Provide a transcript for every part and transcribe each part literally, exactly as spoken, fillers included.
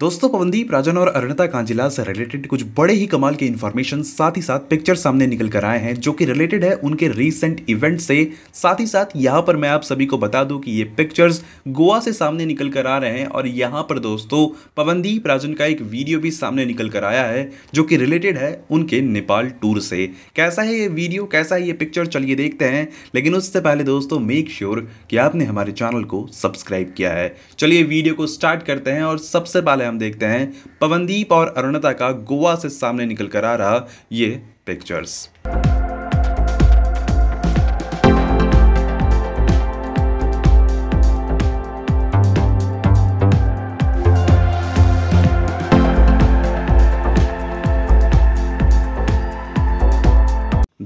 दोस्तों पवनदीप राजन और अरुनिता कांजिला से रिलेटेड कुछ बड़े ही कमाल के इन्फॉर्मेशन साथ ही साथ पिक्चर सामने निकल कर आए हैं जो कि रिलेटेड है उनके रीसेंट इवेंट से। साथ ही साथ यहाँ पर मैं आप सभी को बता दूं कि ये पिक्चर्स गोवा से सामने निकल कर आ रहे हैं और यहाँ पर दोस्तों पवनदीप राजन का एक वीडियो भी सामने निकल कर आया है जो कि रिलेटेड है उनके नेपाल टूर से। कैसा है ये वीडियो, कैसा है ये पिक्चर, चलिए देखते हैं। लेकिन उससे पहले दोस्तों मेक श्योर कि आपने हमारे चैनल को सब्सक्राइब किया है। चलिए वीडियो को स्टार्ट करते हैं और सबसे पहले हम देखते हैं पवनदीप और अरुणिता का गोवा से सामने निकल कर आ रहा ये पिक्चर्स।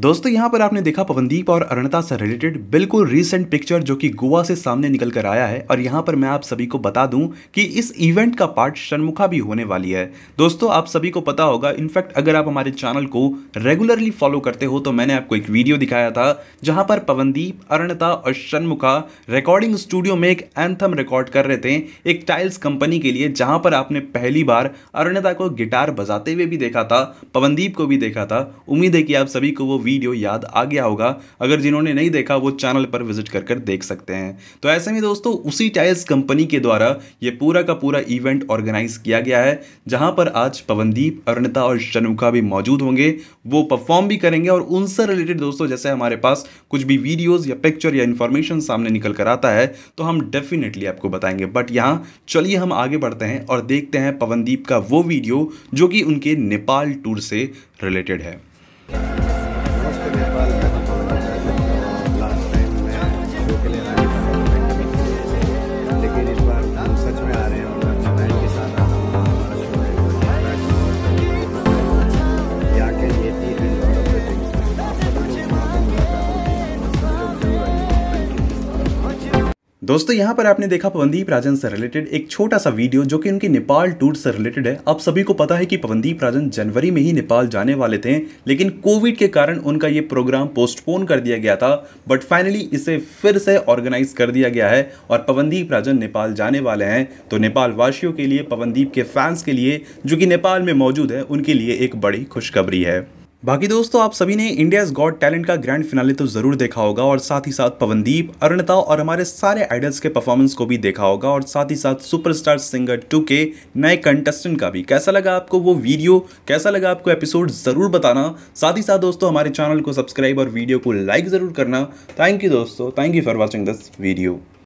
दोस्तों यहाँ पर आपने देखा पवनदीप और अरुणिता से रिलेटेड बिल्कुल रीसेंट पिक्चर जो कि गोवा से सामने निकल कर आया है। और यहाँ पर मैं आप सभी को बता दूं कि इस इवेंट का पार्ट शनमुखा भी होने वाली है। दोस्तों आप सभी को पता होगा, इनफैक्ट अगर आप हमारे चैनल को रेगुलरली फॉलो करते हो तो मैंने आपको एक वीडियो दिखाया था जहाँ पर पवनदीप, अरुणिता और शनमुखा रिकॉर्डिंग स्टूडियो में एक एंथम रिकॉर्ड कर रहे थे एक टाइल्स कंपनी के लिए, जहाँ पर आपने पहली बार अरुणिता को गिटार बजाते हुए भी देखा था, पवनदीप को भी देखा था। उम्मीद है कि आप सभी को वो वीडियो याद आ गया होगा। अगर जिन्होंने नहीं देखा वो चैनल पर विजिट कर कर देख सकते हैं। तो ऐसे में दोस्तों उसी टाइल्स कंपनी के द्वारा ये पूरा का पूरा इवेंट ऑर्गेनाइज किया गया है, जहां पर आज पवनदीप, अरुणिता और शनमुखा भी मौजूद होंगे, वो परफॉर्म भी करेंगे। और उनसे रिलेटेड दोस्तों जैसे हमारे पास कुछ भी वीडियोज या पिक्चर या इंफॉर्मेशन सामने निकल कर आता है तो हम डेफिनेटली आपको बताएंगे। बट यहाँ चलिए हम आगे बढ़ते हैं और देखते हैं पवनदीप का वो वीडियो जो कि उनके नेपाल टूर से रिलेटेड है। दोस्तों यहाँ पर आपने देखा पवनदीप राजन से रिलेटेड एक छोटा सा वीडियो जो कि उनके नेपाल टूर से रिलेटेड है। आप सभी को पता है कि पवनदीप राजन जनवरी में ही नेपाल जाने वाले थे, लेकिन कोविड के कारण उनका ये प्रोग्राम पोस्टपोन कर दिया गया था। बट फाइनली इसे फिर से ऑर्गेनाइज कर दिया गया है और पवनदीप राजन नेपाल जाने वाले हैं। तो नेपाल वासियों के लिए, पवनदीप के फैंस के लिए जो कि नेपाल में मौजूद है, उनके लिए एक बड़ी खुशखबरी है। बाकी दोस्तों आप सभी ने इंडियाज़ गॉट टैलेंट का ग्रैंड फिनाले तो ज़रूर देखा होगा और साथ ही साथ पवनदीप, अरुणिता और हमारे सारे आइडल्स के परफॉर्मेंस को भी देखा होगा और साथ ही साथ सुपरस्टार सिंगर टू के नए कंटेस्टेंट का भी। कैसा लगा आपको वो वीडियो, कैसा लगा आपको एपिसोड, ज़रूर बताना। साथ ही साथ दोस्तों हमारे चैनल को सब्सक्राइब और वीडियो को लाइक ज़रूर करना। थैंक यू दोस्तों, thank you for watching this video.